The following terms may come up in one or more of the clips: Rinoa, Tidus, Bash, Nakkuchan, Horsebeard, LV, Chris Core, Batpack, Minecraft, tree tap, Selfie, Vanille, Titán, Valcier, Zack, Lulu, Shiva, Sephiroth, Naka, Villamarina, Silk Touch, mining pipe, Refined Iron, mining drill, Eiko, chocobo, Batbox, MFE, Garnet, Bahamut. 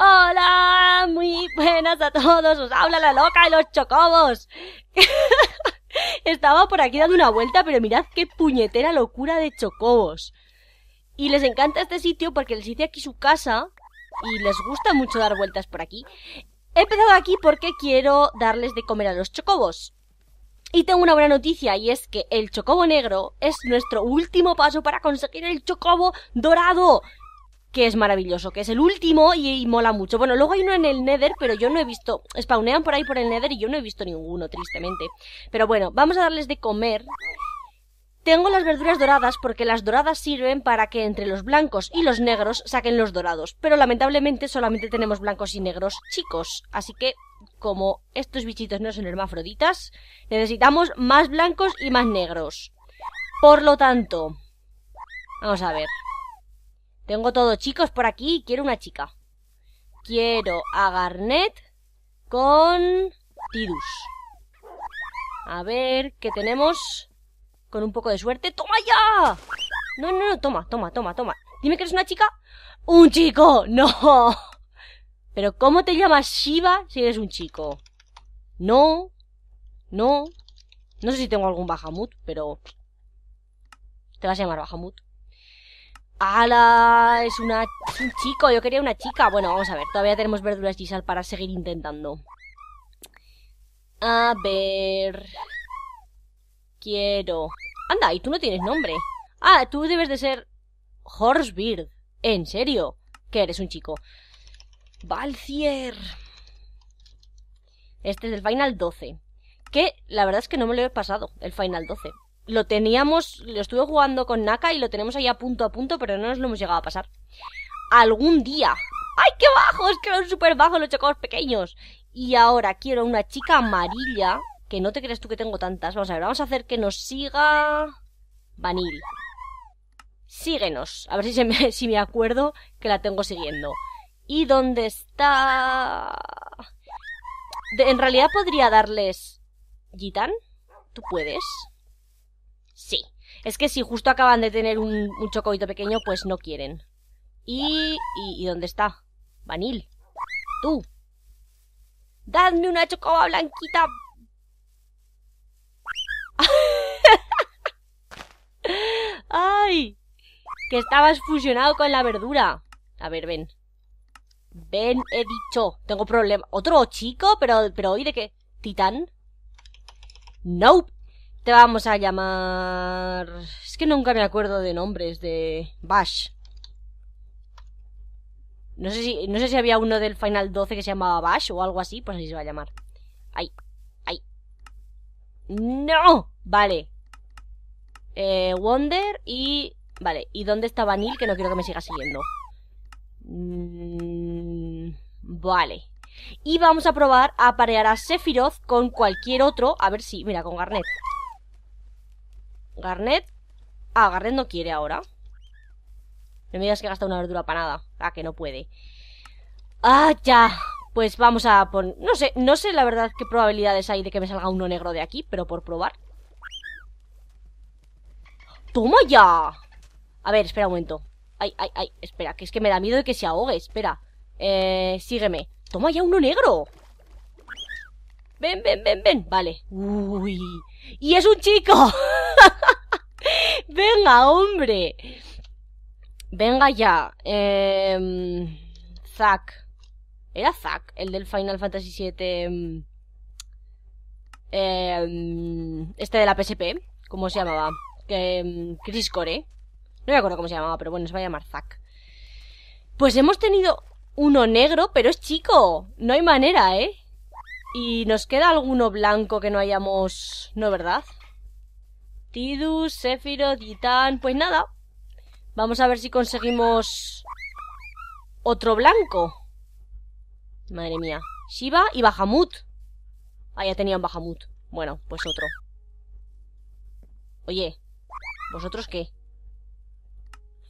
Hola, muy buenas a todos, os habla la loca y los chocobos. Estaba por aquí dando una vuelta, pero mirad qué puñetera locura de chocobos. Y les encanta este sitio porque les hice aquí su casa y les gusta mucho dar vueltas por aquí. He empezado aquí porque quiero darles de comer a los chocobos. Y tengo una buena noticia, y es que el chocobo negro es nuestro último paso para conseguir el chocobo dorado, que es maravilloso, que es el último y mola mucho. Bueno, luego hay uno en el Nether, pero yo no he visto. Spawnean por ahí por el Nether y yo no he visto ninguno, tristemente. Pero bueno, vamos a darles de comer. Tengo las verduras doradas porque las doradas sirven para que entre los blancos y los negros saquen los dorados. Pero lamentablemente solamente tenemos blancos y negros chicos. Así que, como estos bichitos no son hermafroditas, necesitamos más blancos y más negros. Por lo tanto, vamos a ver. Tengo todo chicos por aquí y quiero una chica. Quiero a Garnet con Tidus. A ver, ¿qué tenemos? Con un poco de suerte. ¡Toma ya! No, no, no, toma, toma, toma, toma. Dime que eres una chica. ¡Un chico! ¡No! Pero ¿cómo te llamas Shiva si eres un chico? No. No. No sé si tengo algún Bahamut, pero... te vas a llamar Bahamut. ¡Hala! Es un chico. Yo quería una chica. Bueno, vamos a ver. Todavía tenemos verduras y sal para seguir intentando. A ver... quiero... anda, y tú no tienes nombre. Ah, tú debes de ser... Horsebeard. ¿En serio? Que eres un chico. Valcier. Este es el Final 12. Que la verdad es que no me lo he pasado, el Final 12. Lo teníamos... lo estuve jugando con Naka y lo tenemos ahí a punto, pero no nos lo hemos llegado a pasar. Algún día... ¡ay, qué bajos! Que son súper bajos los chocobos pequeños. Y ahora quiero una chica amarilla... que no te crees tú que tengo tantas. Vamos a ver, vamos a hacer que nos siga... Vanille. Síguenos. A ver si, si me acuerdo que la tengo siguiendo. ¿Y dónde está...? En realidad podría darles... ¿Gitán? ¿Tú puedes? Sí. Es que si justo acaban de tener un chocobito pequeño, pues no quieren. ¿Y dónde está? Vanille. Tú. ¡Dadme una chocoba blanquita! ¡Ay! Que estabas fusionado con la verdura. A ver, ven. Ven, he dicho. Tengo problema. ¿Otro chico? Pero ¿y de qué? ¿Titán? Nope. Te vamos a llamar... es que nunca me acuerdo de nombres de... Bash. No sé si había uno del Final 12 que se llamaba Bash o algo así. Pues así se va a llamar. Ay. ¡No! Vale. Wonder y... vale, ¿y dónde está Vanille? Que no quiero que me siga siguiendo. Vale. Y vamos a probar a parear a Sephiroth con cualquier otro. A ver si... mira, con Garnet. Garnet. Ah, Garnet no quiere ahora. No me digas que gasta una verdura para nada. Ah, que no puede. Ah, ya... pues vamos a poner... no sé la verdad qué probabilidades hay de que me salga uno negro de aquí, pero por probar. ¡Toma ya! A ver, espera un momento. Ay, ay, ay, espera, que es que me da miedo de que se ahogue, espera. Sígueme. ¡Toma ya uno negro! Ven, ven, ven, ven. Vale. Uy. ¡Y es un chico! Venga, hombre. Venga ya. Zack. ¿Era Zack, el del Final Fantasy VII? Este de la PSP. ¿Cómo se llamaba? Chris Core. No me acuerdo cómo se llamaba, pero bueno, se va a llamar Zack. Pues hemos tenido uno negro, pero es chico. No hay manera, ¿eh? Y nos queda alguno blanco que no hayamos... ¿no, verdad? Tidus, Sephiroth, Titán... pues nada. Vamos a ver si conseguimos... otro blanco. Madre mía. Shiva y Bahamut. Ah, ya tenía un Bahamut. Bueno, pues otro. Oye, ¿vosotros qué?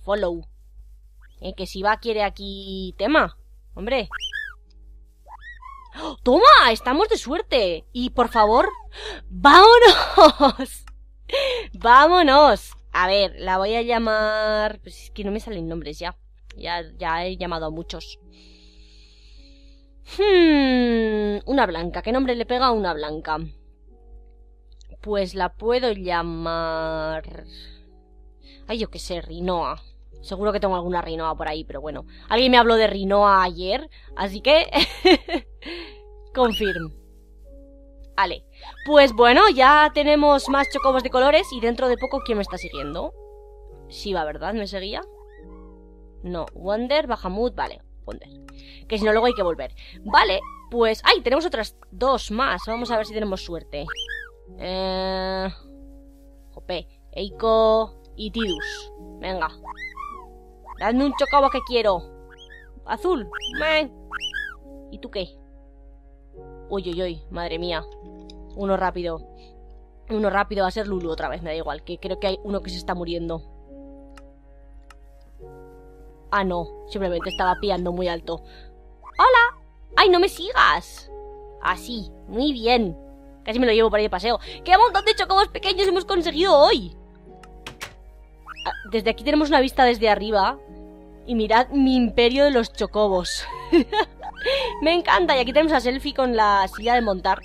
Follow. Que Shiva quiere aquí tema. Hombre. ¡Oh, toma! Estamos de suerte. Y por favor, ¡vámonos! ¡Vámonos! A ver, la voy a llamar... pues es que no me salen nombres ya. Ya he llamado a muchos. Una blanca. ¿Qué nombre le pega a una blanca? Pues la puedo llamar... Ay, yo qué sé, Rinoa. Seguro que tengo alguna Rinoa por ahí, pero bueno. Alguien me habló de Rinoa ayer, así que... Confirm. Vale. Pues bueno, ya tenemos más chocobos de colores y dentro de poco, ¿quién me está siguiendo? Shiva, ¿verdad? ¿Me seguía? No. Wonder, Bahamut, vale. Wonder. Que si no, luego hay que volver. Vale, pues... ¡Ay! Tenemos otras dos más. Vamos a ver si tenemos suerte. Jope. Eiko y Tidus. Venga. Dadme un chocobo que quiero. Azul. ¡Meh! ¿Y tú qué? Uy, uy, uy. Madre mía. Uno rápido. Uno rápido. Va a ser Lulu otra vez. Me da igual. Que creo que hay uno que se está muriendo. Ah, no. Simplemente estaba pillando muy alto. ¡Hola! ¡Ay, no me sigas! Así. Muy bien. Casi me lo llevo para ir de paseo. ¡Qué montón de chocobos pequeños hemos conseguido hoy! Desde aquí tenemos una vista desde arriba. Y mirad mi imperio de los chocobos. Me encanta. Y aquí tenemos a Selfie con la silla de montar.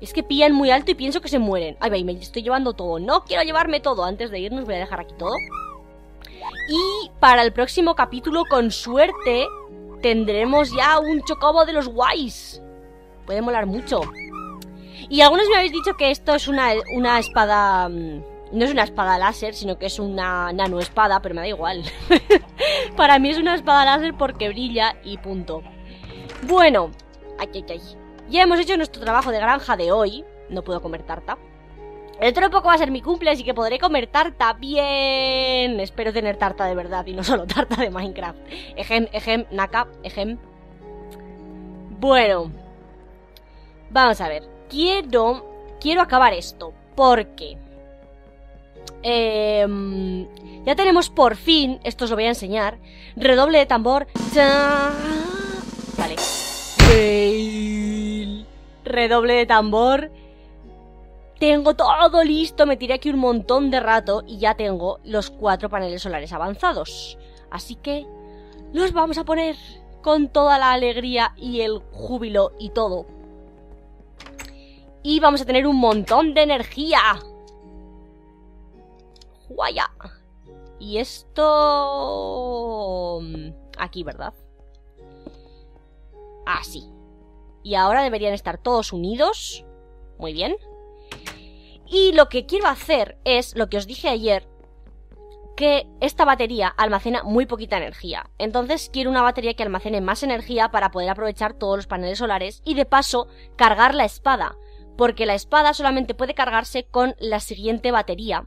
Es que pillan muy alto y pienso que se mueren. Ay, me estoy llevando todo. No quiero llevarme todo. Antes de irnos voy a dejar aquí todo. Y para el próximo capítulo, con suerte, tendremos ya un chocobo de los guays. Puede molar mucho. Y algunos me habéis dicho que esto es una espada... No es una espada láser, sino que es una nanoespada, pero me da igual. Para mí es una espada láser porque brilla y punto. Bueno, ya hemos hecho nuestro trabajo de granja de hoy. No puedo comer tarta. Dentro de poco va a ser mi cumple, así que podré comer tarta. Bien. Espero tener tarta de verdad y no solo tarta de Minecraft. Ejem, ejem, Naka, ejem. Bueno, vamos a ver. Quiero acabar esto porque... ya tenemos por fin, esto os lo voy a enseñar, redoble de tambor. ¡Tan! Vale. Redoble de tambor. Tengo todo listo, me tiré aquí un montón de rato y ya tengo los 4 paneles solares avanzados. Así que los vamos a poner con toda la alegría y el júbilo y todo. Y vamos a tener un montón de energía. Guaya. Y esto... aquí, ¿verdad? Así. Y ahora deberían estar todos unidos. Muy bien. Y lo que quiero hacer es, lo que os dije ayer, que esta batería almacena muy poquita energía. Entonces quiero una batería que almacene más energía para poder aprovechar todos los paneles solares y de paso cargar la espada. Porque la espada solamente puede cargarse con la siguiente batería,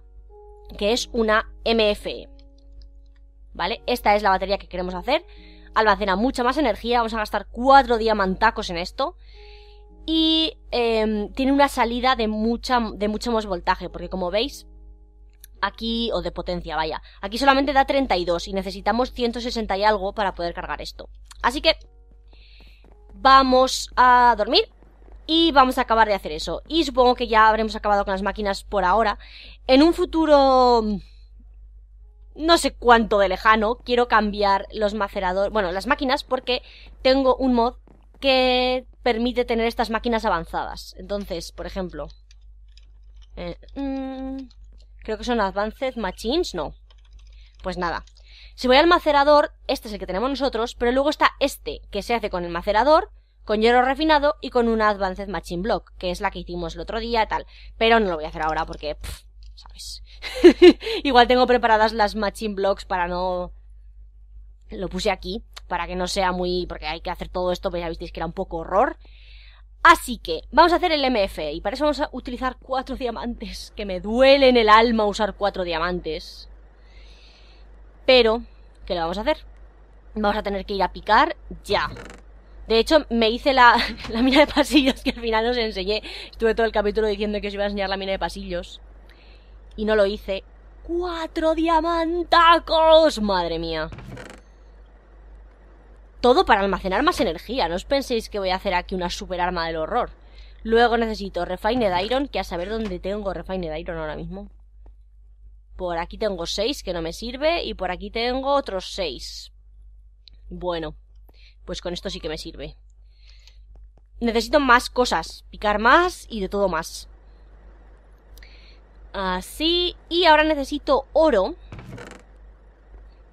que es una MFE. ¿Vale? Esta es la batería que queremos hacer. Almacena mucha más energía. Vamos a gastar 4 diamantacos en esto. Y tiene una salida de mucho más voltaje. Porque como veis, aquí, o de potencia, vaya. Aquí solamente da 32 y necesitamos 160 y algo para poder cargar esto. Así que vamos a dormir. Y vamos a acabar de hacer eso. Y supongo que ya habremos acabado con las máquinas por ahora. En un futuro... no sé cuánto de lejano. Quiero cambiar los maceradores... bueno, las máquinas, porque tengo un mod que permite tener estas máquinas avanzadas. Entonces, por ejemplo... creo que son Advanced Machines, no. Pues nada. Si voy al macerador, este es el que tenemos nosotros, pero luego está este, que se hace con el macerador, con hierro refinado y con una Advanced Machine Block, que es la que hicimos el otro día y tal. Pero no lo voy a hacer ahora porque, ¿sabes? Igual tengo preparadas las Machine Blocks para no... Lo puse aquí, para que no sea muy... porque hay que hacer todo esto, pues ya visteis que era un poco horror. Así que vamos a hacer el MFE y para eso vamos a utilizar 4 diamantes, que me duele en el alma usar 4 diamantes. Pero, ¿qué le vamos a hacer? Vamos a tener que ir a picar ya. De hecho, me hice la mina de pasillos que al final os enseñé. Estuve todo el capítulo diciendo que os iba a enseñar la mina de pasillos. Y no lo hice. ¡4 diamantacos! ¡Madre mía! Todo para almacenar más energía. No os penséis que voy a hacer aquí una super arma del horror. Luego necesito Refined Iron, que a saber dónde tengo Refined Iron ahora mismo. Por aquí tengo 6, que no me sirve. Y por aquí tengo otros 6. Bueno. Pues con esto sí que me sirve. Necesito más cosas, picar más y de todo más. Así, y ahora necesito oro,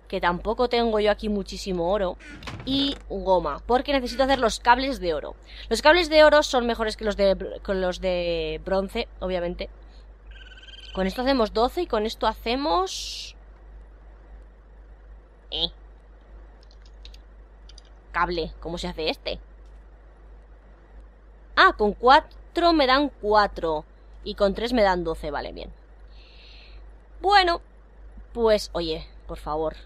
que tampoco tengo yo aquí muchísimo oro, y goma, porque necesito hacer los cables de oro. Los cables de oro son mejores que los de bronce, obviamente. Con esto hacemos 12 y con esto hacemos... Cable, ¿cómo se hace este? Ah, con 4 me dan 4 y con 3 me dan 12, vale, bien. Bueno, pues, oye, por favor.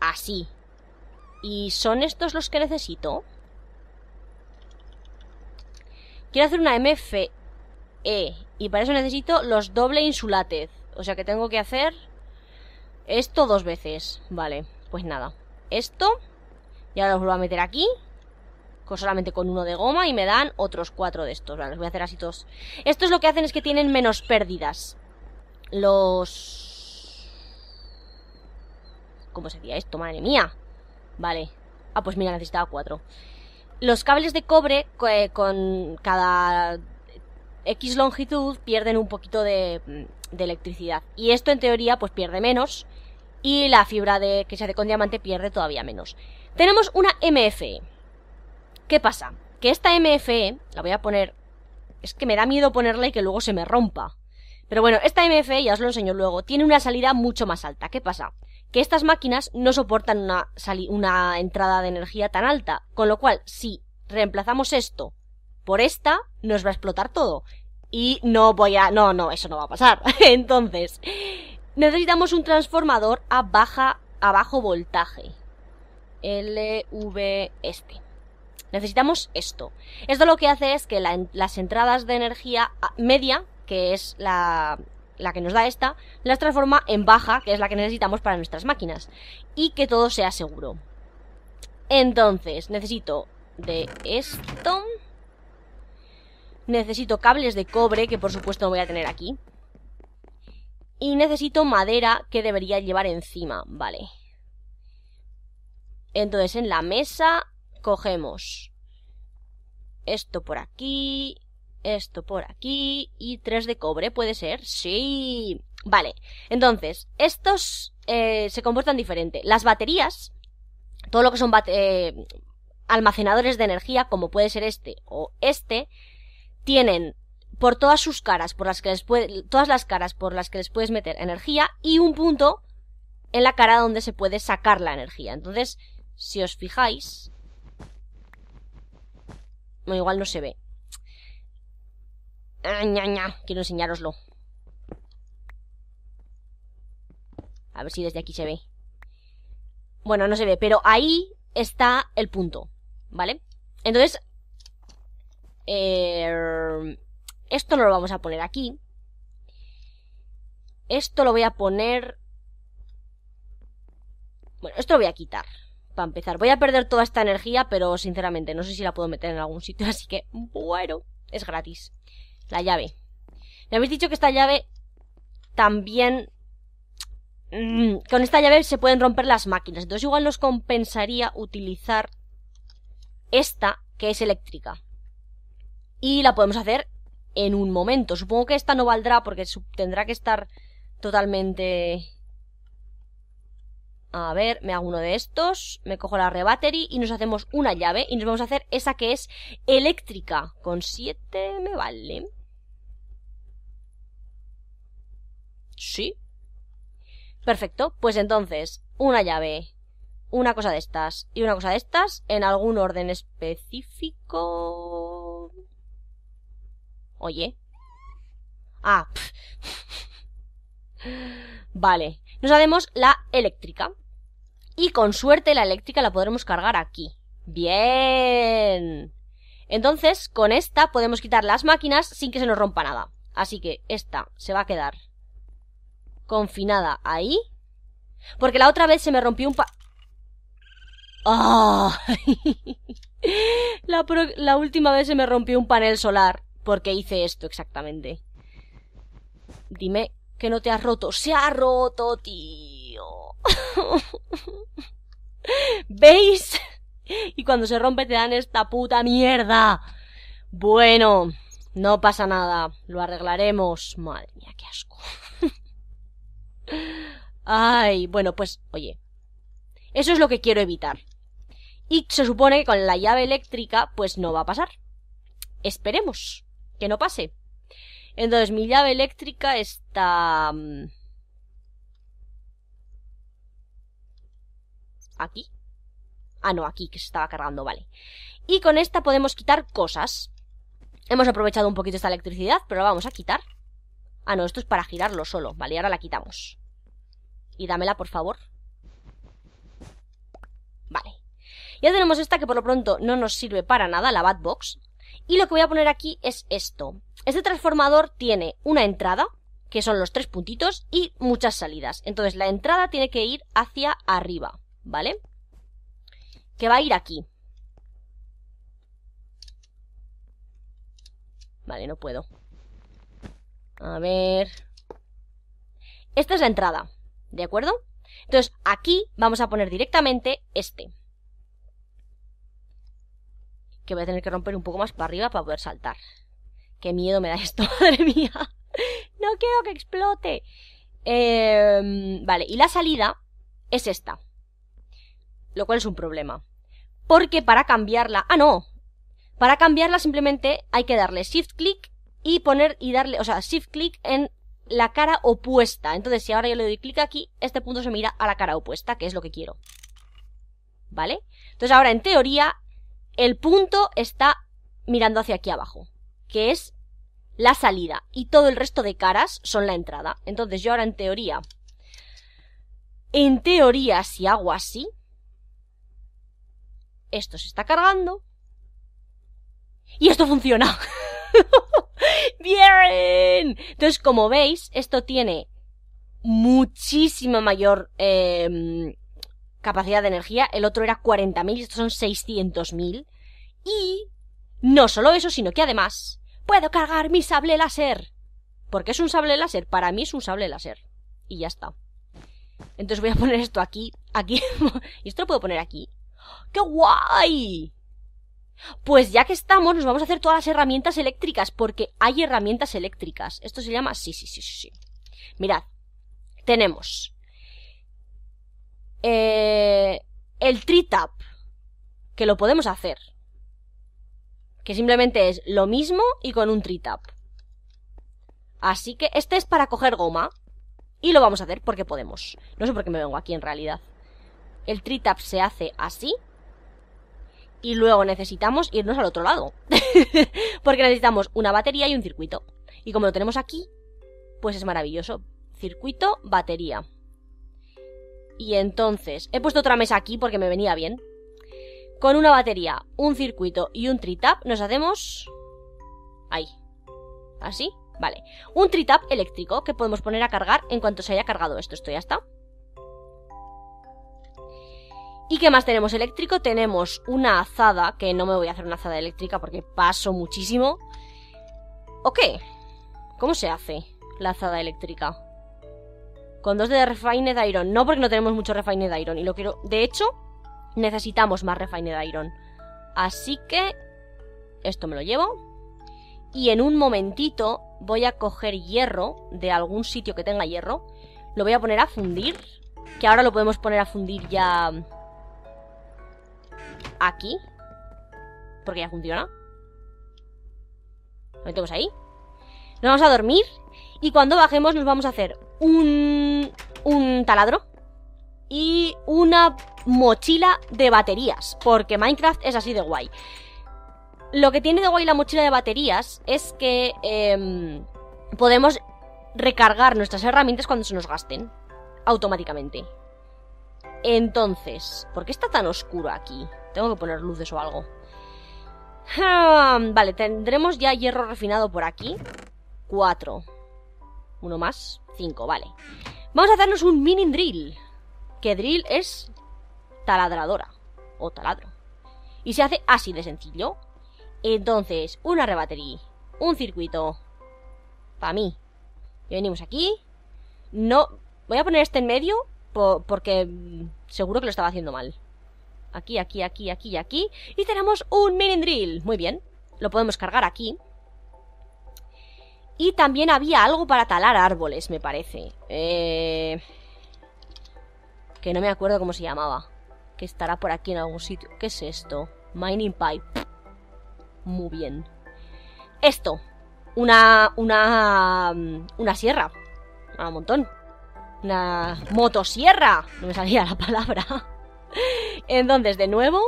Así. ¿Y son estos los que necesito? Quiero hacer una MFE y para eso necesito los doble insulates. O sea que tengo que hacer esto 2 veces. Vale, pues nada. Esto, y ahora los vuelvo a meter aquí solamente con uno de goma y me dan otros 4 de estos. Vale, los voy a hacer así todos. Estos lo que hacen es que tienen menos pérdidas. Los... ¿Cómo sería esto? ¡Madre mía! Vale. Ah, pues mira, necesitaba 4. Los cables de cobre con cada X longitud pierden un poquito de electricidad. Y esto en teoría pues pierde menos. Y la fibra que se hace con diamante pierde todavía menos. Tenemos una MFE. ¿Qué pasa? Que esta MFE, la voy a poner... Es que me da miedo ponerla y que luego se me rompa. Pero bueno, esta MFE, ya os lo enseño luego, tiene una salida mucho más alta. ¿Qué pasa? Que estas máquinas no soportan una entrada de energía tan alta. Con lo cual, si reemplazamos esto por esta, nos va a explotar todo. Y no voy a... No, eso no va a pasar. Entonces, necesitamos un transformador a bajo voltaje. LV este. Necesitamos esto. Esto lo que hace es que las entradas de energía media, que es la que nos da esta, las transforma en baja, que es la que necesitamos para nuestras máquinas. Y que todo sea seguro. Entonces, necesito de esto. Necesito cables de cobre, que por supuesto no voy a tener aquí. Y necesito madera que debería llevar encima. Vale. Entonces, en la mesa... Cogemos esto por aquí y 3 de cobre, ¿puede ser? Sí. Vale, entonces, estos se comportan diferente. Las baterías, todo lo que son almacenadores de energía, como puede ser este o este, tienen por todas sus caras, todas las caras por las que les puedes meter energía y un punto en la cara donde se puede sacar la energía. Entonces, si os fijáis... No, igual no se ve. Quiero enseñároslo. A ver si desde aquí se ve. Bueno, no se ve, pero ahí está el punto, ¿vale? Entonces, esto no lo vamos a poner aquí. Esto lo voy a poner... Bueno, esto lo voy a quitar. Para empezar, voy a perder toda esta energía, pero sinceramente no sé si la puedo meter en algún sitio, así que, bueno, es gratis. La llave. Me habéis dicho que esta llave también... con esta llave se pueden romper las máquinas, entonces igual nos compensaría utilizar esta, que es eléctrica. Y la podemos hacer en un momento. Supongo que esta no valdrá porque tendrá que estar totalmente... A ver, me hago uno de estos, me cojo la rebattery y nos hacemos una llave y nos vamos a hacer esa que es eléctrica. Con 7 me vale. Sí. Perfecto, pues entonces, una llave, una cosa de estas y una cosa de estas en algún orden específico... Oye. Ah. Vale, nos hacemos la eléctrica. Y con suerte la eléctrica la podremos cargar aquí. ¡Bien! Entonces, con esta podemos quitar las máquinas sin que se nos rompa nada. Así que esta se va a quedar confinada ahí. Porque la otra vez se me rompió un ¡Oh! La última vez se me rompió un panel solar porque hice esto exactamente. Dime... Que no te has roto. Se ha roto, tío. ¿Veis? Y cuando se rompe te dan esta puta mierda. Bueno, no pasa nada, lo arreglaremos. Madre mía, qué asco. Ay, bueno, pues, oye, eso es lo que quiero evitar. Y se supone que con la llave eléctrica, pues no va a pasar. Esperemos que no pase. Entonces, mi llave eléctrica está... ¿aquí? Ah, no, aquí, que se estaba cargando, vale. Y con esta podemos quitar cosas. Hemos aprovechado un poquito esta electricidad, pero la vamos a quitar. Ah, no, esto es para girarlo solo, vale, ahora la quitamos. Y dámela, por favor. Vale. Ya tenemos esta que por lo pronto no nos sirve para nada, la Batbox. Y lo que voy a poner aquí es esto. Este transformador tiene una entrada, que son los 3 puntitos, y muchas salidas. Entonces la entrada tiene que ir hacia arriba, ¿vale? Que va a ir aquí. Vale, no puedo. A ver... esta es la entrada, ¿de acuerdo? Entonces aquí vamos a poner directamente este. Que voy a tener que romper un poco más para arriba para poder saltar. Qué miedo me da esto, madre mía. No quiero que explote. Vale, y la salida es esta. Lo cual es un problema. Porque para cambiarla... ah, no. Para cambiarla simplemente hay que darle shift clic y poner y darle... o sea, shift clic en la cara opuesta. Entonces, si ahora yo le doy clic aquí, este punto se mira a la cara opuesta, que es lo que quiero. ¿Vale? Entonces ahora, en teoría, el punto está mirando hacia aquí abajo, que es la salida, y todo el resto de caras son la entrada. Entonces yo ahora, en teoría, si hago así, esto se está cargando y esto funciona. ¡Bien! Entonces, como veis, esto tiene muchísima mayor capacidad de energía. El otro era 40.000, estos son 600.000. Y no solo eso, sino que además puedo cargar mi sable láser, porque es un sable láser, para mí es un sable láser, y ya está. Entonces voy a poner esto aquí, aquí. Y esto lo puedo poner aquí. ¡Qué guay! Pues ya que estamos, nos vamos a hacer todas las herramientas eléctricas, porque hay herramientas eléctricas. Esto se llama... sí. Mirad, tenemos el tree tap, que lo podemos hacer, que simplemente es lo mismo y con un tree tap. Así que este es para coger goma, y lo vamos a hacer porque podemos. No sé por qué me vengo aquí en realidad. El tree tap se hace así, y luego necesitamos irnos al otro lado. Porque necesitamos una batería y un circuito, y como lo tenemos aquí, pues es maravilloso. Circuito, batería. Y entonces, he puesto otra mesa aquí porque me venía bien. Con una batería, un circuito y un tree tap nos hacemos... ahí. ¿Así? Vale. Un tree tap eléctrico que podemos poner a cargar en cuanto se haya cargado esto. Esto ya está. ¿Y qué más tenemos eléctrico? Tenemos una azada, que no me voy a hacer una azada eléctrica porque paso muchísimo. ¿O qué? ¿Cómo se hace la azada eléctrica? Con 2 de Refined Iron. No, porque no tenemos mucho Refined Iron. Y lo quiero... de hecho, necesitamos más Refined Iron. Así que... esto me lo llevo. Y en un momentito voy a coger hierro de algún sitio que tenga hierro. Lo voy a poner a fundir. Que ahora lo podemos poner a fundir ya... aquí. Porque ya funciona. Lo metemos ahí. Nos vamos a dormir. Y cuando bajemos nos vamos a hacer... un taladro y una mochila de baterías, porque Minecraft es así de guay. Lo que tiene de guay la mochila de baterías es que podemos recargar nuestras herramientas cuando se nos gasten automáticamente. Entonces, ¿por qué está tan oscuro aquí? Tengo que poner luces o algo. Vale, tendremos ya hierro refinado por aquí. 4. Uno más, 5, vale. Vamos a hacernos un mining drill. Que drill es taladradora o taladro. Y se hace así de sencillo. Entonces, una rebatería, un circuito. Para mí. Y venimos aquí. No, voy a poner este en medio porque seguro que lo estaba haciendo mal. aquí, aquí, aquí, aquí y aquí. Y tenemos un mining drill. Muy bien, lo podemos cargar aquí. Y también había algo para talar árboles, me parece. Que no me acuerdo cómo se llamaba. Que estará por aquí en algún sitio. ¿Qué es esto? Mining pipe. Muy bien. Esto. Una sierra. Un montón. Una motosierra. No me salía la palabra. Entonces, de nuevo,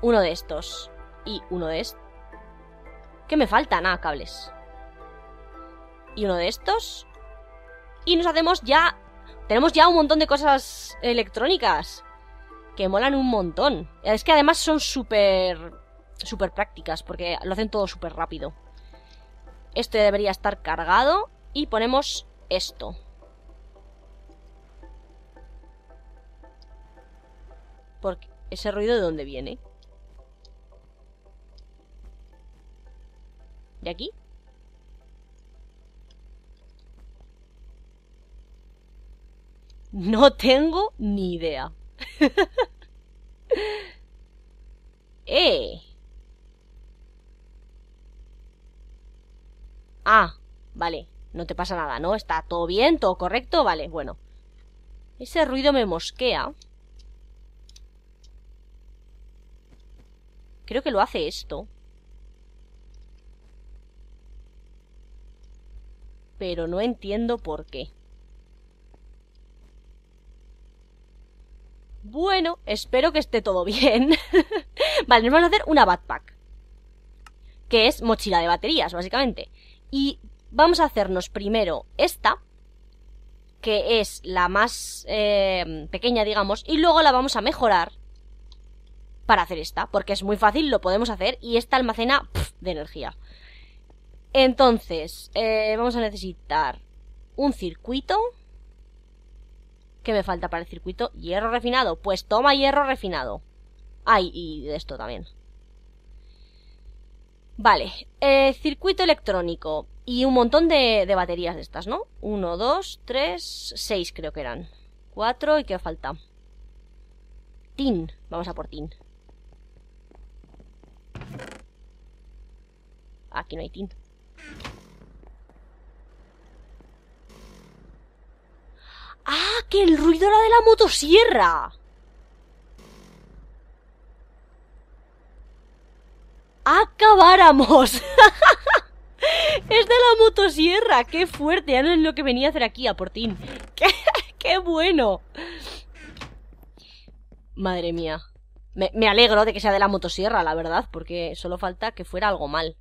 uno de estos. Y uno de estos. ¿Qué me falta? Nada, cables. Y uno de estos. Y nos hacemos ya... Tenemos ya un montón de cosas electrónicas que molan un montón. Es que además son súper prácticas, porque lo hacen todo súper rápido. Esto debería estar cargado. Y ponemos esto. Porque ese ruido, ¿de dónde viene? ¿De aquí? No tengo ni idea. Ah, vale. No te pasa nada, ¿no? Está todo bien, todo correcto. Vale, bueno. Ese ruido me mosquea. Creo que lo hace esto. Pero no entiendo por qué. Bueno, espero que esté todo bien. Vale, nos vamos a hacer una Batpack, que es mochila de baterías, básicamente. Y vamos a hacernos primero esta, que es la más pequeña, digamos. Y luego la vamos a mejorar para hacer esta, porque es muy fácil, lo podemos hacer. Y esta almacena de energía. Entonces, vamos a necesitar un circuito. ¿Qué me falta para el circuito? Hierro refinado. Pues toma hierro refinado. Ay, y de esto también. Vale. Circuito electrónico. Y un montón de baterías de estas, ¿no? 1, 2, 3, 6 creo que eran. 4 y ¿qué falta? Tin. Vamos a por tin. Aquí no hay tin. ¡Ah! ¡Que el ruido era de la motosierra! ¡Acabáramos! ¡Es de la motosierra! ¡Qué fuerte! Ya no es lo que venía a hacer aquí, a Portín. ¡Qué bueno! Madre mía. Me alegro de que sea de la motosierra, la verdad, porque solo falta que fuera algo mal.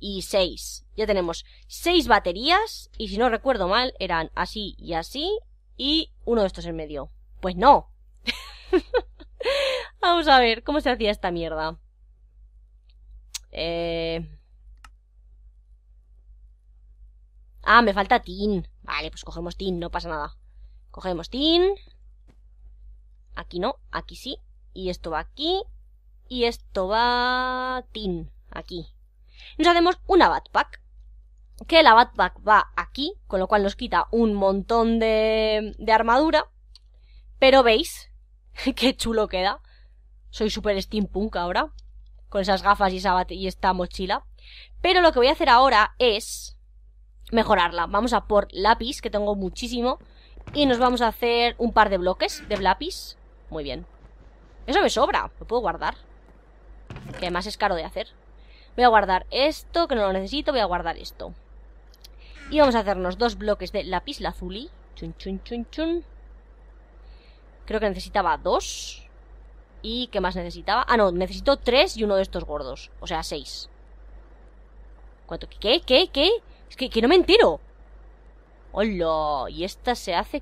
Y 6. Ya tenemos 6 baterías, y si no recuerdo mal, eran así y así... Y uno de estos en medio. Pues no. Vamos a ver cómo se hacía esta mierda. Ah, me falta tin. Vale, pues cogemos tin, no pasa nada. Cogemos tin. Aquí no, aquí sí. Y esto va aquí. Y esto va... tin, aquí. Nos hacemos una Batpack. Que la Batpack va aquí, con lo cual nos quita un montón de armadura. Pero veis, qué chulo queda. Soy súper steampunk ahora, con esas gafas y, y esta mochila. Pero lo que voy a hacer ahora es mejorarla. Vamos a por lápiz, que tengo muchísimo. Y nos vamos a hacer un par de bloques de lápiz. Muy bien. Eso me sobra, lo puedo guardar. Que además es caro de hacer. Voy a guardar esto, que no lo necesito. Voy a guardar esto. Y vamos a hacernos 2 bloques de lápiz lazuli. Chun, chun, chun, chun. Creo que necesitaba 2. ¿Y qué más necesitaba? Ah, no, necesito 3 y uno de estos gordos. O sea, 6. ¿Cuánto? ¿Qué? Es que no me entero. ¡Hola! Y esta se hace...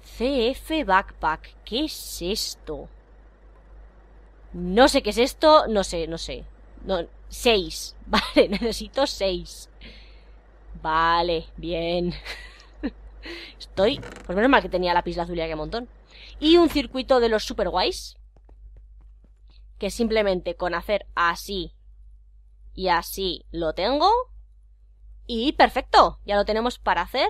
CF Backpack. ¿Qué es esto? No sé qué es esto. No sé. 6. Vale, necesito 6. Vale, bien. Estoy... Pues menos mal que tenía lápiz azul, ya que montón. Y un circuito de los super guays. Que simplemente con hacer así y así lo tengo. Y perfecto. Ya lo tenemos para hacer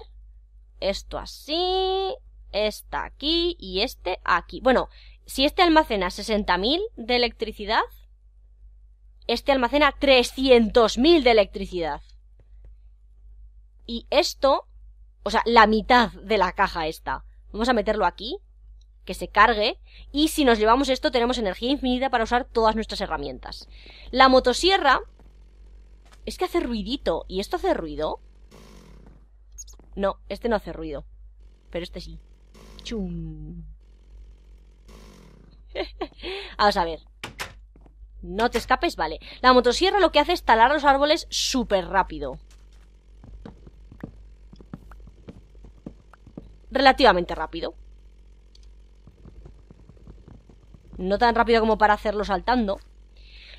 esto así. esta aquí y este aquí. Bueno, si este almacena 60.000 de electricidad, este almacena 300.000 de electricidad. Y esto, o sea, la mitad de la caja esta. Vamos a meterlo aquí, que se cargue. Y si nos llevamos esto, tenemos energía infinita para usar todas nuestras herramientas. La motosierra... Es que hace ruidito. ¿Y esto hace ruido? No, este no hace ruido. Pero este sí. ¡Chum! Vamos a ver. No te escapes, vale. La motosierra lo que hace es talar los árboles súper rápido. Relativamente rápido. No tan rápido como para hacerlo saltando.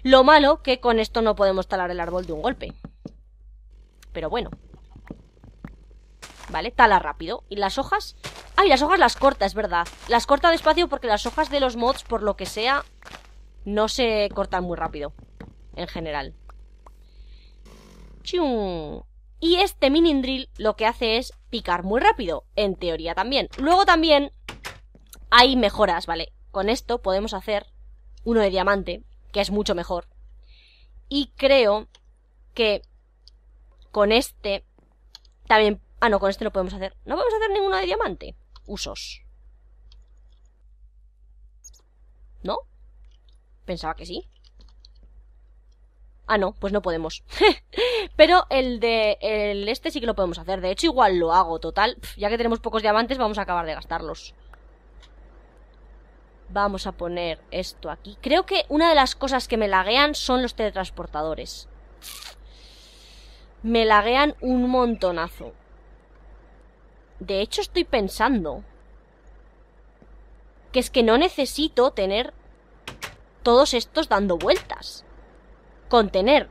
Lo malo que con esto no podemos talar el árbol de un golpe. Pero bueno. Vale, tala rápido. ¿Y las hojas? ¡Ay, las hojas las corta, es verdad! Las corta despacio porque las hojas de los mods, por lo que sea, no se cortan muy rápido. En general. ¡Chum! Y este mining drill lo que hace es picar muy rápido. En teoría también. Luego también hay mejoras, ¿vale? Con esto podemos hacer uno de diamante, que es mucho mejor. Y creo que con este también... Ah, no, con este no podemos hacer... No podemos hacer ninguno de diamante. Usos. ¿No? Pensaba que sí. Ah, no, pues no podemos. Pero el de... el este sí que lo podemos hacer. De hecho, igual lo hago, total. Ya que tenemos pocos diamantes, vamos a acabar de gastarlos. Vamos a poner esto aquí. Creo que una de las cosas que me laguean son los teletransportadores. Me laguean un montonazo. De hecho, estoy pensando que es que no necesito tener todos estos dando vueltas. Con tener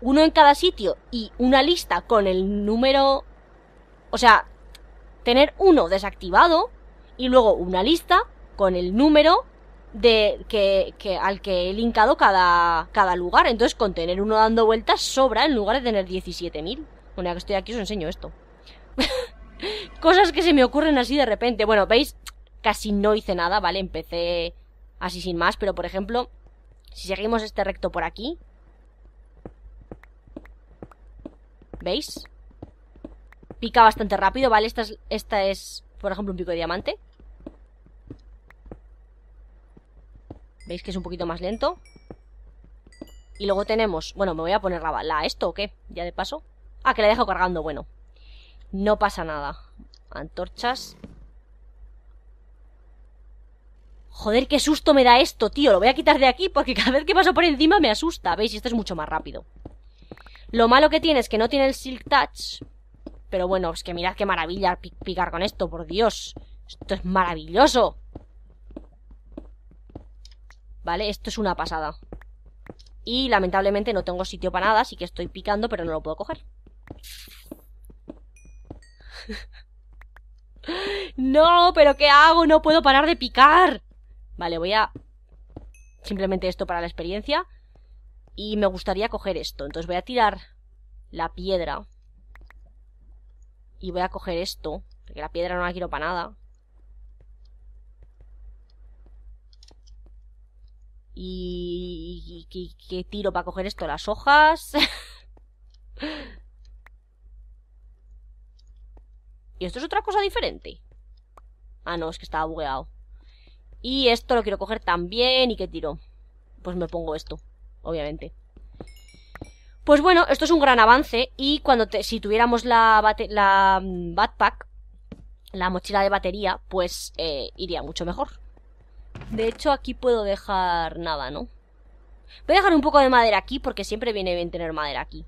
uno en cada sitio y una lista con el número... O sea, tener uno desactivado y luego una lista... con el número de al que he linkado cada lugar. Entonces con tener uno dando vueltas sobra en lugar de tener 17.000. Bueno, ya que estoy aquí os enseño esto. Cosas que se me ocurren así de repente. Bueno, veis, casi no hice nada, ¿vale? Empecé así sin más. Pero por ejemplo, si seguimos este recto por aquí, ¿veis? Pica bastante rápido, ¿vale? Esta es, por ejemplo, un pico de diamante. ¿Veis que es un poquito más lento? Y luego tenemos... Bueno, me voy a poner la esto o qué, ya de paso. Ah, que la dejo cargando, bueno. No pasa nada. Antorchas. Joder, qué susto me da esto, tío. Lo voy a quitar de aquí porque cada vez que paso por encima me asusta. ¿Veis? Esto es mucho más rápido. Lo malo que tiene es que no tiene el Silk Touch. Pero bueno, es que mirad qué maravilla picar con esto, por Dios. Esto es maravilloso. Vale, esto es una pasada. Y lamentablemente no tengo sitio para nada, así que estoy picando, pero no lo puedo coger. No, pero ¿qué hago? No puedo parar de picar. Vale, voy a... Simplemente esto para la experiencia. Y me gustaría coger esto. Entonces voy a tirar la piedra. Y voy a coger esto, porque la piedra no la quiero para nada. ¿Y qué tiro para coger esto? Las hojas. Y esto es otra cosa diferente. Ah, no, es que estaba bugueado. Y esto lo quiero coger también. ¿Y qué tiro? Pues me pongo esto, obviamente. Pues bueno, esto es un gran avance. Y cuando si tuviéramos la Batpack, la mochila de batería, pues iría mucho mejor. De hecho, aquí puedo dejar nada, ¿no? Voy a dejar un poco de madera aquí porque siempre viene bien tener madera aquí.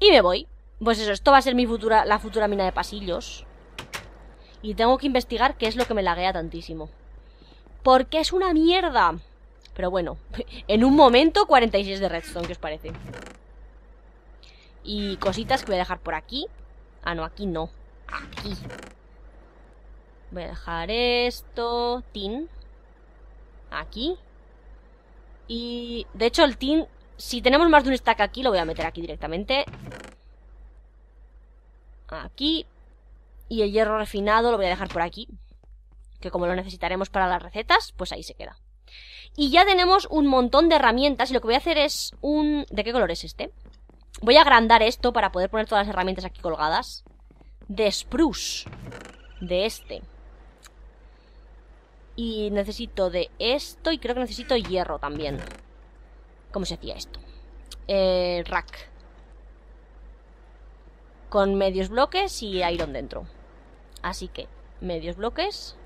Y me voy. Pues eso, esto va a ser la futura mina de pasillos. Y tengo que investigar qué es lo que me laguea tantísimo. Porque es una mierda. Pero bueno, en un momento 46 de redstone, ¿qué os parece? Y cositas que voy a dejar por aquí. Ah, no, aquí no. Aquí. Voy a dejar esto, tin, aquí. Y de hecho el tin, si tenemos más de un stack aquí, lo voy a meter aquí directamente. Aquí. Y el hierro refinado lo voy a dejar por aquí, que como lo necesitaremos para las recetas, pues ahí se queda. Y ya tenemos un montón de herramientas. Y lo que voy a hacer es un... ¿De qué color es este? Voy a agrandar esto para poder poner todas las herramientas aquí colgadas. De spruce. De este. Y necesito de esto. Y creo que necesito hierro también. ¿Cómo se hacía esto? Rack. Con medios bloques y iron dentro. Así que, medios bloques.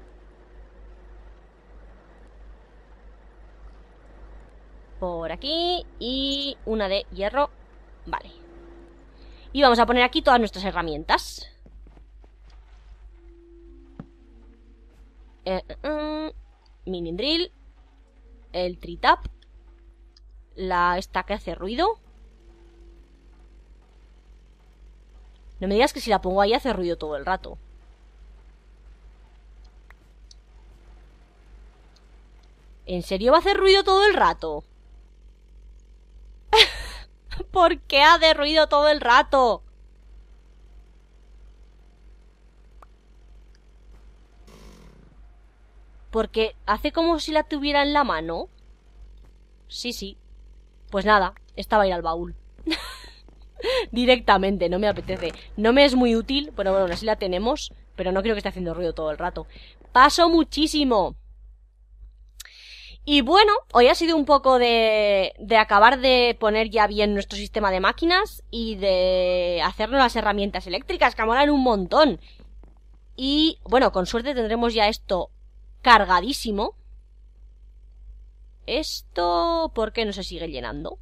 Por aquí. Y una de hierro. Vale. Y vamos a poner aquí todas nuestras herramientas. Mining drill. El tree tap. La esta que hace ruido. No me digas que si la pongo ahí hace ruido todo el rato. ¿En serio va a hacer ruido todo el rato? ¿Por qué ha de ruido todo el rato? Porque hace como si la tuviera en la mano. Sí, sí. Pues nada, esta va a ir al baúl. Directamente, no me apetece. No me es muy útil. Bueno, así la tenemos. Pero no creo que esté haciendo ruido todo el rato. Paso muchísimo. Y bueno, hoy ha sido un poco de acabar de poner ya bien nuestro sistema de máquinas y de hacernos las herramientas eléctricas, que molan un montón. Y bueno, con suerte tendremos ya esto cargadísimo. Esto... ¿por qué no se sigue llenando?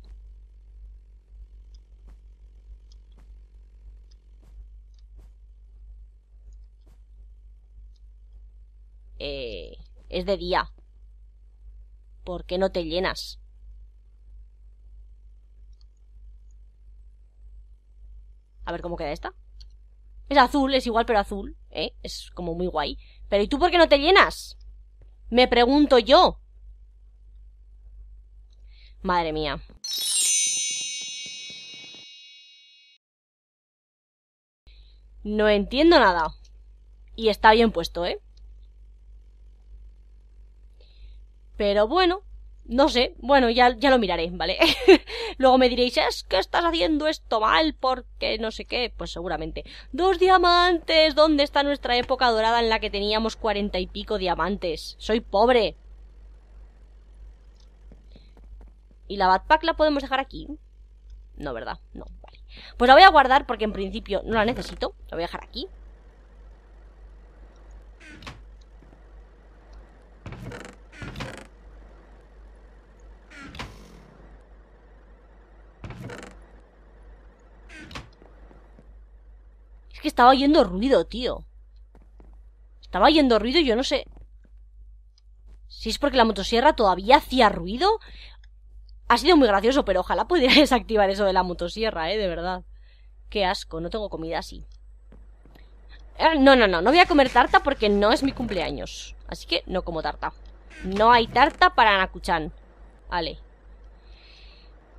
Es de día. ¿Por qué no te llenas? A ver cómo queda esta. Es azul, es igual pero azul, ¿eh? Es como muy guay. Pero ¿y tú por qué no te llenas? Me pregunto yo. Madre mía. No entiendo nada. Y está bien puesto, ¿eh? Pero bueno, no sé, bueno, ya lo miraré, ¿vale? Luego me diréis, es que estás haciendo esto mal porque no sé qué, pues seguramente. ¡Dos diamantes! ¿Dónde está nuestra época dorada en la que teníamos 40 y pico diamantes? ¡Soy pobre! ¿Y la Batpack la podemos dejar aquí? No, ¿verdad? No, vale. Pues la voy a guardar porque en principio no la necesito, la voy a dejar aquí. Es que estaba oyendo ruido, tío. Estaba oyendo ruido y yo no sé si es porque la motosierra todavía hacía ruido. Ha sido muy gracioso, pero ojalá pudiera desactivar eso de la motosierra, de verdad. Qué asco, no tengo comida así. No voy a comer tarta porque no es mi cumpleaños. Así que no como tarta. No hay tarta para Nakuchan. Vale.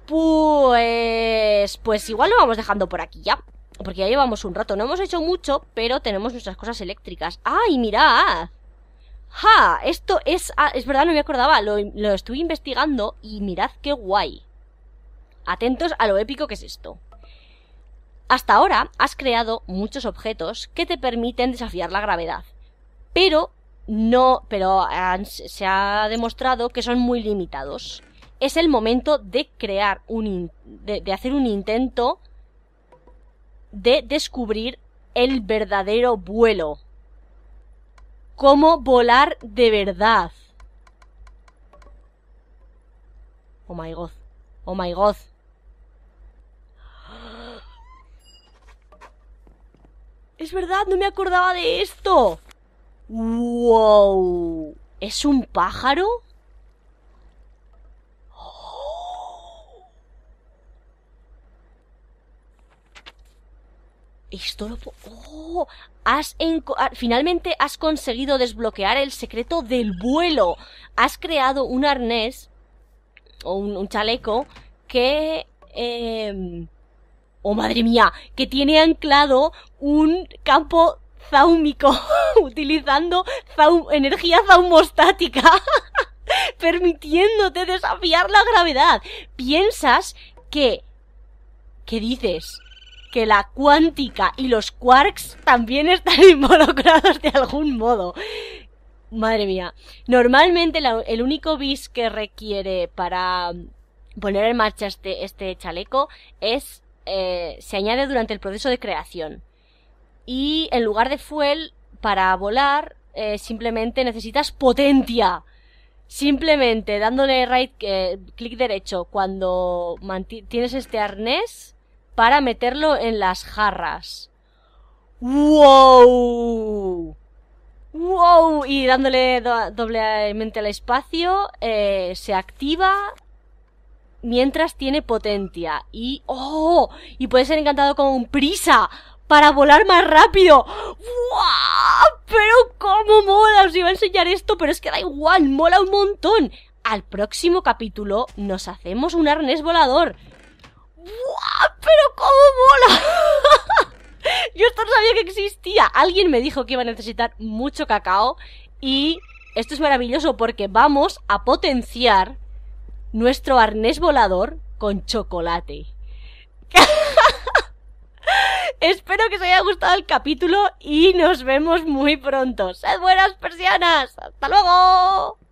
Pues igual lo vamos dejando por aquí ya. Porque ya llevamos un rato, no hemos hecho mucho, pero tenemos nuestras cosas eléctricas. ¡Ay, mirad! ¡Ja! Esto es... ah, es verdad, no me acordaba, lo estuve investigando y mirad qué guay. Atentos a lo épico que es esto. Hasta ahora has creado muchos objetos que te permiten desafiar la gravedad. Pero se ha demostrado que son muy limitados. Es el momento de crear hacer un intento... de descubrir el verdadero vuelo. ¿Cómo volar de verdad? Oh my god. Oh my god. Es verdad, no me acordaba de esto. Wow. ¿Es un pájaro? Esto lo... ¡Oh! Finalmente has conseguido desbloquear el secreto del vuelo. Has creado un arnés o un chaleco que... ¡oh, madre mía! Que tiene anclado un campo zaúmico, utilizando energía zaumostática, permitiéndote desafiar la gravedad. Piensas que... ¿Qué dices? Que la cuántica y los quarks también están involucrados de algún modo. Madre mía. Normalmente el único bis que requiere para poner en marcha este chaleco es... se añade durante el proceso de creación. Y en lugar de fuel, para volar, simplemente necesitas potencia. Simplemente dándole clic derecho cuando tienes este arnés para meterlo en las jarras. ¡Wow! ¡Wow! Y dándole doblemente al espacio, se activa mientras tiene potencia. Y ¡oh! Y puede ser encantado con prisa para volar más rápido. ¡Wow! Pero cómo mola, os iba a enseñar esto, pero es que da igual, mola un montón. Al próximo capítulo nos hacemos un arnés volador. ¡Wow! Pero cómo mola. Yo esto no sabía que existía. Alguien me dijo que iba a necesitar mucho cacao y esto es maravilloso porque vamos a potenciar nuestro arnés volador con chocolate. Espero que os haya gustado el capítulo y nos vemos muy pronto. ¡Sed buenas persianas! ¡Hasta luego!